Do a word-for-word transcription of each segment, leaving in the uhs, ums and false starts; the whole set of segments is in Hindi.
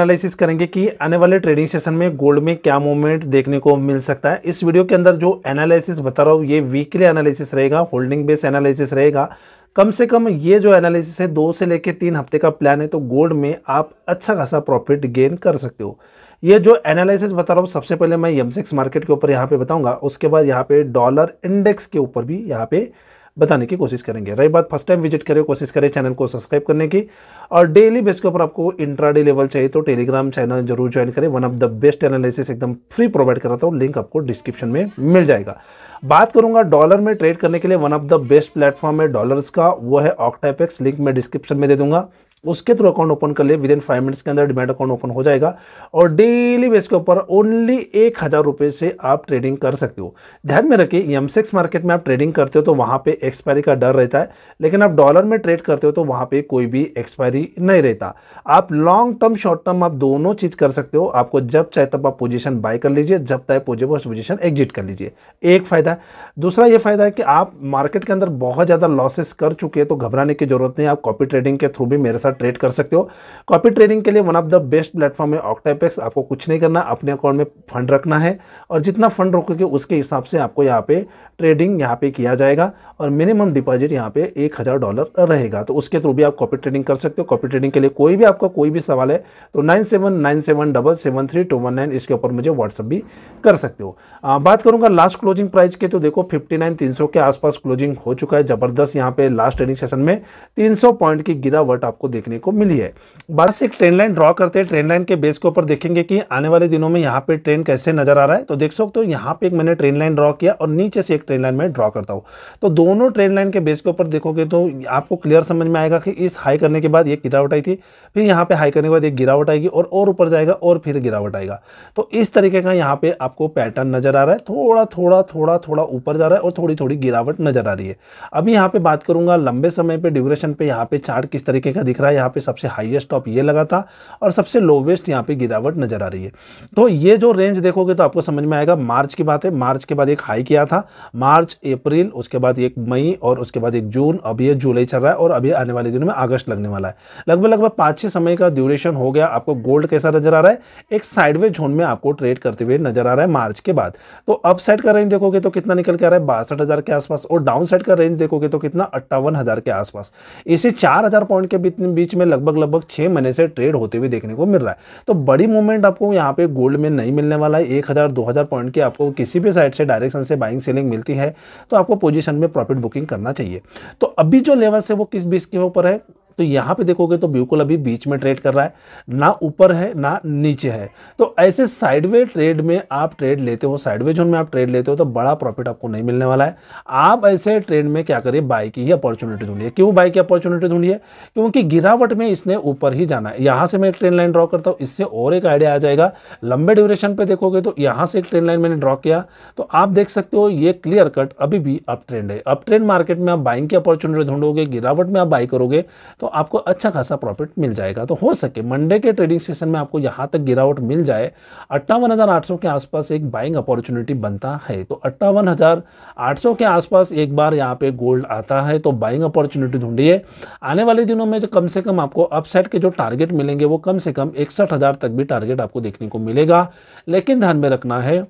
एनालिसिस करेंगे कि आने वाले ट्रेडिंग सेशन में गोल्ड में क्या मूवमेंट देखने को मिल सकता है। इस वीडियो के अंदर जो एनालिसिस बता रहा हूँ ये वीकली एनालिसिस रहेगा, होल्डिंग बेस एनालिसिस रहेगा। कम से कम ये जो एनालिसिस है दो से लेकर तीन हफ्ते का प्लान है, तो गोल्ड में आप अच्छा खासा प्रॉफिट गेन कर सकते हो। ये जो एनालिसिस बता रहा हूँ सबसे पहले मैं एम सी एक्स मार्केट के ऊपर यहाँ पे बताऊँगा, उसके बाद यहाँ पे डॉलर इंडेक्स के ऊपर भी यहाँ पे बताने की कोशिश करेंगे। रही बात फर्स्ट टाइम विजिट करें, कोशिश करें चैनल को सब्सक्राइब करने की, और डेली बेस के ऊपर आपको इंट्राडे लेवल चाहिए तो टेलीग्राम चैनल जरूर ज्वाइन करें। One of the best analysis एकदम फ्री प्रोवाइड कराता हूँ, लिंक आपको डिस्क्रिप्शन में मिल जाएगा। बात करूंगा डॉलर में ट्रेड करने के लिए one of the best platform है डॉलर्स का, वो है ऑक्टाफैक्स। लिंक मैं डिस्क्रिप्शन में दे दूंगा, उसके थ्रू अकाउंट ओपन कर ले, विद इन फाइव मिनट्स के अंदर डिमेट अकाउंट ओपन हो जाएगा और डेली बेस के ऊपर ओनली एक हज़ार रुपये से आप ट्रेडिंग कर सकते हो। ध्यान में रखिए, एम सी एक्स मार्केट में आप ट्रेडिंग करते हो तो वहाँ पे एक्सपायरी का डर रहता है, लेकिन आप डॉलर में ट्रेड करते हो तो वहाँ पे कोई भी एक्सपायरी नहीं रहता। आप लॉन्ग टर्म शॉर्ट टर्म आप दोनों चीज़ कर सकते हो। आपको जब चाहे तब आप पोजिशन बाय कर लीजिए, जब चाहे पोजिशन एग्जिट कर लीजिए, एक फ़ायदा। दूसरा ये फ़ायदा है कि आप मार्केट के अंदर बहुत ज़्यादा लॉसेस कर चुके हैं तो घबराने की जरूरत नहीं, आप कॉपी ट्रेडिंग के थ्रू भी मेरे साथ ट्रेड कर सकते हो। कॉपी ट्रेडिंग के लिए one of the best platform है ऑक्टाफैक्स। आपको कुछ नहीं करना, अपने अकाउंट में फंड रखना है और जितना फंड रखोगे उसके हिसाब से आपको यहाँ पे ट्रेडिंग यहाँ पे किया जाएगा और मिनिमम डिपॉजिट यहाँ पे एक हज़ार डॉलर रहेगा। तो उसके थ्रू भी आप कॉपी ट्रेडिंग कर सकते हो। कॉपी ट्रेडिंग के लिए कोई भी आपका कोई भी सवाल है तो nine seven nine seven double seven three two one nine इसके ऊपर मुझे व्हाट्सअप भी कर सकते हो। आ, बात करूँगा लास्ट क्लोजिंग प्राइस के, तो देखो फिफ्टी नाइन तीन सौ के आसपास क्लोजिंग हो चुका है। जबरदस्त यहाँ पे लास्ट ट्रेडिंग सेशन में तीन सौ पॉइंट की गिरावट आपको देखने को मिली है। बाहर से एक ट्रेंड लाइन ड्रॉ करते हैं, ट्रेंड लाइन के बेस के ऊपर देखेंगे कि आने वाले दिनों में यहाँ पे ट्रेंड कैसे नजर आ रहा है। तो देख सकते हो यहाँ पे एक मैंने ट्रेंड लाइन ड्रॉ किया और नीचे से एक ट्रेंड लाइन मैं ड्रॉ करता हूँ, तो दोनों ट्रेंड लाइन के बेस के ऊपर देखोगे तो आपको क्लियर समझ में आएगा कि इस हाई करने के बाद एक गिरावट आई थी, फिर यहाँ पे हाई करने के बाद एक गिरावट आएगी और और ऊपर जाएगा और फिर गिरावट आएगा। तो इस तरीके का यहाँ पे आपको पैटर्न नजर आ रहा है, थोड़ा थोड़ा थोड़ा थोड़ा ऊपर जा रहा है और थोड़ी थोड़ी गिरावट नजर आ रही है। अभी यहाँ पे बात करूंगा लंबे समय पे ड्यूरेशन पे यहाँ पे चार्ट किस तरीके का दिख रहा है। यहाँ पे सबसे हाईएस्ट टॉप ये लगा था और सबसे लोवेस्ट यहाँ पे गिरावट नजर आ रही है। तो ये जो रेंज देखोगे तो आपको समझ में आएगा, मार्च की बात है, मार्च के बाद एक हाई किया था, मार्च अप्रैल, उसके बाद एक मई और उसके बाद एक जून, अभी ये जुलाई चल रहा है और अभी आने वाले दिनों में अगस्त लगने वाला है। लगभग लगभग पाँच छः समय का ड्यूरेशन हो गया। आपको गोल्ड कैसा नजर आ रहा है, एक साइडवे जोन में आपको ट्रेड करते हुए नजर आ रहा है मार्च के बाद। तो अप साइड का रेंज देखोगे तो कितना निकल के आ रहा है, बासठ हज़ार के आसपास, और डाउन साइड का रेंज देखोगे तो कितना अट्ठावन हज़ार के आसपास। इसी चार हज़ार पॉइंट के बीच में लगभग लगभग छह महीने से ट्रेड होते हुए देखने को मिल रहा है। तो बड़ी मूवमेंट आपको यहाँ पे गोल्ड में नहीं मिलने वाला है। एक हज़ार दो हज़ार पॉइंट की आपको किसी भी साइड से डायरेक्शन से बाइंग सेलिंग मिलती है तो आपको पोजीशन में प्रॉफिट बुकिंग करना चाहिए। तो अभी जो लेवल्स है वो किस बेस के ऊपर है, तो यहाँ पे देखोगे तो बिल्कुल अभी बीच में ट्रेड कर रहा है, ना ऊपर है ना नीचे है। तो ऐसे साइडवे ट्रेड में आप ट्रेड लेते हो, साइडवे जोन में आप ट्रेड लेते हो तो बड़ा प्रॉफिट आपको नहीं मिलने वाला है। आप ऐसे ट्रेड में क्या करिए, बाय की ही अपॉर्चुनिटी ढूंढिए। क्यों बाय की अपॉर्चुनिटी ढूंढिए, क्योंकि गिरावट में इसने ऊपर ही जाना है। यहाँ से मैं एक ट्रेंड लाइन ड्रॉ करता हूँ, इससे और एक आइडिया आ जाएगा। लंबे ड्यूरेशन पर देखोगे तो यहाँ से एक ट्रेंड लाइन मैंने ड्रॉ किया, तो आप देख सकते हो ये क्लियर कट अभी भी अप ट्रेंड है। अप ट्रेंड मार्केट में आप बाइंग की अपॉर्चुनिटी ढूंढोगे, गिरावट में आप बाय करोगे तो आपको अच्छा खासा प्रॉफिट मिल जाएगा। तो हो सके मंडे के ट्रेडिंग सेशन में आपको यहाँ तक गिरावट मिल जाए, अट्ठावन हज़ार आठ सौ के आसपास एक बाइंग अपॉर्चुनिटी बनता है। तो अट्ठावन हज़ार आठ सौ के आसपास एक बार यहाँ पे गोल्ड आता है तो बाइंग अपॉर्चुनिटी ढूंढिए। आने वाले दिनों में जो कम से कम आपको अपसाइड के जो टारगेट मिलेंगे वो कम से कम इकसठ हज़ार तक भी टारगेट आपको देखने को मिलेगा, लेकिन ध्यान में रखना है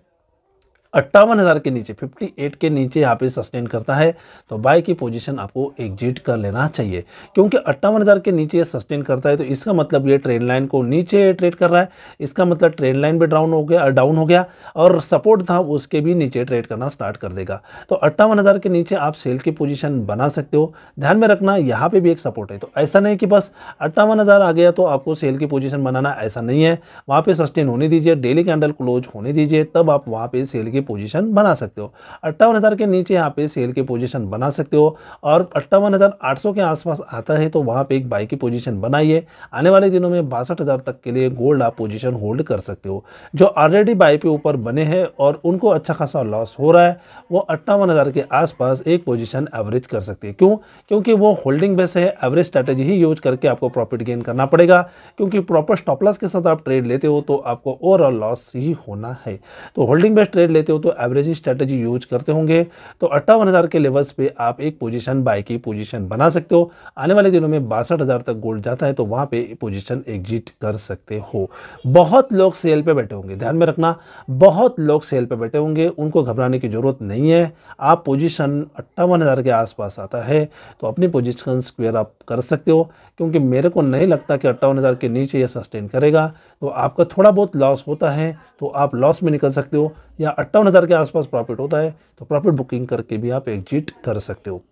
अट्ठावन हज़ार के नीचे अट्ठावन के नीचे यहाँ पे सस्टेन करता है तो बाय की पोजीशन आपको एग्जिट कर लेना चाहिए, क्योंकि अट्ठावन हज़ार के नीचे सस्टेन करता है तो इसका मतलब ये ट्रेंड लाइन को नीचे ट्रेड कर रहा है। इसका मतलब ट्रेंड लाइन भी डाउन हो गया डाउन हो गया और सपोर्ट था उसके भी नीचे ट्रेड करना स्टार्ट कर देगा। तो अट्ठावन हज़ार के नीचे आप सेल की पोजिशन बना सकते हो। ध्यान में रखना यहाँ पर भी एक सपोर्ट है, तो ऐसा नहीं कि बस अट्ठावन हज़ार आ गया तो आपको सेल की पोजिशन बनाना, ऐसा नहीं है। वहाँ पर सस्टेन होने दीजिए, डेली कैंडल क्लोज होने दीजिए, तब आप वहाँ पर सेल की पोजीशन बना सकते हो। अट्ठावन हज़ार के नीचे यहाँ पे सेल की पोजीशन बना सकते हो और अट्ठावन हज़ार आठ सौ के आसपास आता है तो वहाँ पे एक बाय की पोजीशन बनाइए। आने वाले दिनों में बासठ हज़ार तक के लिए गोल्ड आप पोजीशन होल्ड कर सकते हो। जो ऑलरेडी बाय पे ऊपर बने हैं और उनको अच्छा खासा लॉस हो रहा है, वो अट्ठावन हज़ार के आसपास एक पोजीशन एवरेज कर सकते हैं। क्यों? क्योंकि वो होल्डिंग बेस है, एवरेज स्ट्रैटेजी ही यूज करके आपको प्रॉफिट गेन करना पड़ेगा, क्योंकि प्रॉपर स्टॉपलॉस के साथ आप ट्रेड लेते हो तो आपको ओवरऑल लॉस ही होना है। तो होल्डिंग बेस ट्रेड लेते करते हो तो एवरेज स्ट्रेटजी यूज करते होंगे तो अट्ठावन हज़ार के लेवल्स पे आप एक पोजीशन बाय की पोजीशन बना सकते हो। आने वाले दिनों में बासठ हज़ार तक गोल्ड जाता है तो वहाँ पे पोजीशन एग्जिट कर सकते हो। बहुत लोग सेल पे बैठे होंगे, ध्यान में रखना, बहुत लोग सेल पे बैठे होंगे, उनको घबराने की ज़रूरत नहीं है। आप पोजीशन अट्ठावन हज़ार के आसपास आता है तो अपनी पोजीशन स्क्वेयर आप कर सकते हो, क्योंकि मेरे को नहीं लगता कि अट्ठावन हज़ार के नीचे यह सस्टेन करेगा। तो आपका थोड़ा बहुत लॉस होता है तो आप लॉस में निकल सकते हो, या अट्ठावन हज़ार के आसपास प्रॉफिट होता है तो प्रॉफिट बुकिंग करके भी आप एग्जिट कर सकते हो।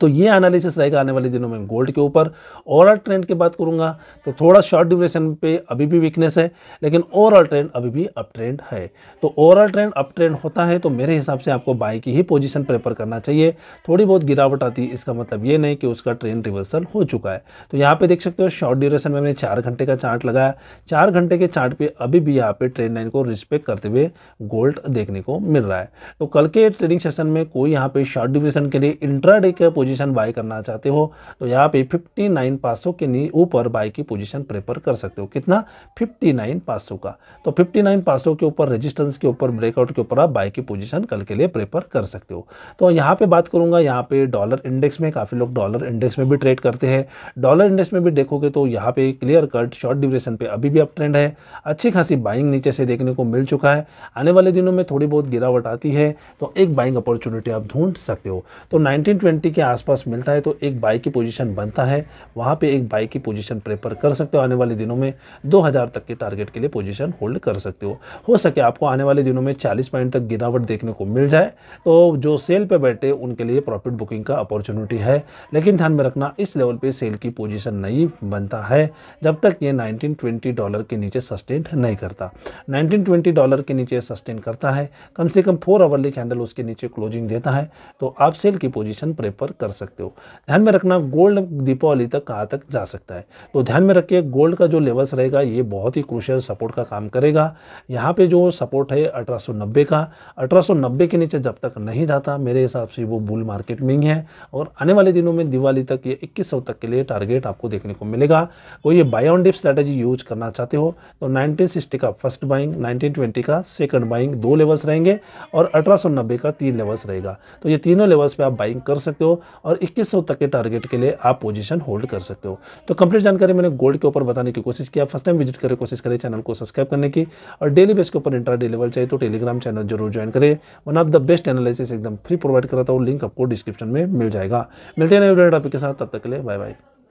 तो ये एनालिसिस रहेगा आने वाले दिनों में गोल्ड के ऊपर। ओवरऑल ट्रेंड की बात करूंगा तो थोड़ा शॉर्ट ड्यूरेशन पे अभी भी वीकनेस है, लेकिन ओवरऑल ट्रेंड अभी भी अप ट्रेंड है। तो ओवरऑल ट्रेंड अप ट्रेंड होता है तो मेरे हिसाब से आपको बाय की ही पोजीशन प्रेफर करना चाहिए। थोड़ी बहुत गिरावट आती है, इसका मतलब ये नहीं कि उसका ट्रेंड रिवर्सल हो चुका है। तो यहाँ पर देख सकते हो शॉर्ट ड्यूरेशन में मैंने चार घंटे का चार्ट लगाया, चार घंटे के चार्ट पर अभी भी यहाँ पर ट्रेंड लाइन को रिस्पेक्ट करते हुए गोल्ड देखने को मिल रहा है। तो कल के ट्रेडिंग सेशन में कोई यहाँ पर शॉर्ट ड्यूरेशन के लिए इंट्राडे के पोजीशन बाय करना चाहते हो तो यहाँ पे फिफ्टी नाइन पाँच सौ के ऊपर बाय की पोजीशन प्रेफर कर सकते हो। कितना? फिफ्टी नाइन पाँच सौ का। तो फिफ्टी नाइन पाँच सौ के ऊपर रेजिस्टेंस के ऊपर ब्रेकआउट के ऊपर आप बाय की पोजीशन कल के लिए प्रेफर कर सकते हो। तो यहाँ पे बात करूंगा यहाँ पे डॉलर इंडेक्स में, काफ़ी लोग डॉलर इंडेक्स में भी ट्रेड करते हैं। डॉलर इंडेक्स में भी देखोगे तो यहाँ पे क्लियर कट शॉर्ट ड्यूरेशन पे अभी भी अप ट्रेंड है, अच्छी खासी बाइंग नीचे से देखने को मिल चुका है। आने वाले दिनों में थोड़ी बहुत गिरावट आती है तो एक बाइंग अपॉर्चुनिटी आप ढूंढ सकते हो। तो नाइनटीन ट्वेंटी के आसपास मिलता है तो एक बाय की पोजीशन बनता है, वहाँ पे एक बाय की पोजीशन प्रेफर कर सकते हो। आने वाले दिनों में दो हज़ार तक के टारगेट के लिए पोजीशन होल्ड कर सकते हो। हो सके आपको आने वाले दिनों में चालीस पॉइंट तक गिरावट देखने को मिल जाए तो जो सेल पे बैठे उनके लिए प्रॉफिट बुकिंग का अपॉर्चुनिटी है, लेकिन ध्यान में रखना इस लेवल पर सेल की पोजीशन नहीं बनता है जब तक ये नाइनटीन ट्वेंटी डॉलर के नीचे सस्टेन नहीं करता। नाइनटीन ट्वेंटी डॉलर के नीचे सस्टेन करता है, कम से कम फोर आवरली कैंडल उसके नीचे क्लोजिंग देता है तो आप सेल की पोजीशन प्रेफर कर सकते हो। ध्यान में रखना गोल्ड दीपावली तक कहाँ तक जा सकता है तो ध्यान में रखिए गोल्ड का जो लेवल्स रहेगा ये बहुत ही क्रूशियल सपोर्ट का काम करेगा। यहाँ पे जो सपोर्ट है अठारह सौ नब्बे का, अठारह सौ नब्बे के नीचे जब तक नहीं जाता मेरे हिसाब से वो बुल मार्केट में ही है। और आने वाले दिनों में दिवाली तक ये इक्कीस सौ तक के लिए टारगेट आपको देखने को मिलेगा। कोई ये buy on dip strategy use करना चाहते हो तो नाइनटीन सिक्सटी का फर्स्ट बाइंग, नाइनटीन ट्वेंटी का सेकेंड बाइंग, दो लेवल्स रहेंगे और अठारह सौ नब्बे का तीन लेवल्स रहेगा। तो ये तीनों लेवल्स पर आप बाइंग कर सकते हो और इक्कीस सौ तक के टारगेट के लिए आप पोजीशन होल्ड कर सकते हो। तो कंप्लीट जानकारी मैंने गोल्ड के ऊपर बताने की कोशिश किया। फर्स्ट टाइम विजिट करें, कोशिश करें चैनल को सब्सक्राइब करने की, और डेली बेस के ऊपर इंट्राडे लेवल चाहिए तो टेलीग्राम चैनल जरूर ज्वाइन करें। One of the best analysis एकदम फ्री प्रोवाइड कराता हूँ, लिंक आपको डिस्क्रिप्शन में मिल जाएगा। मिलते हैं नए टॉपिक के साथ, तब तक के लिए बाय बाय।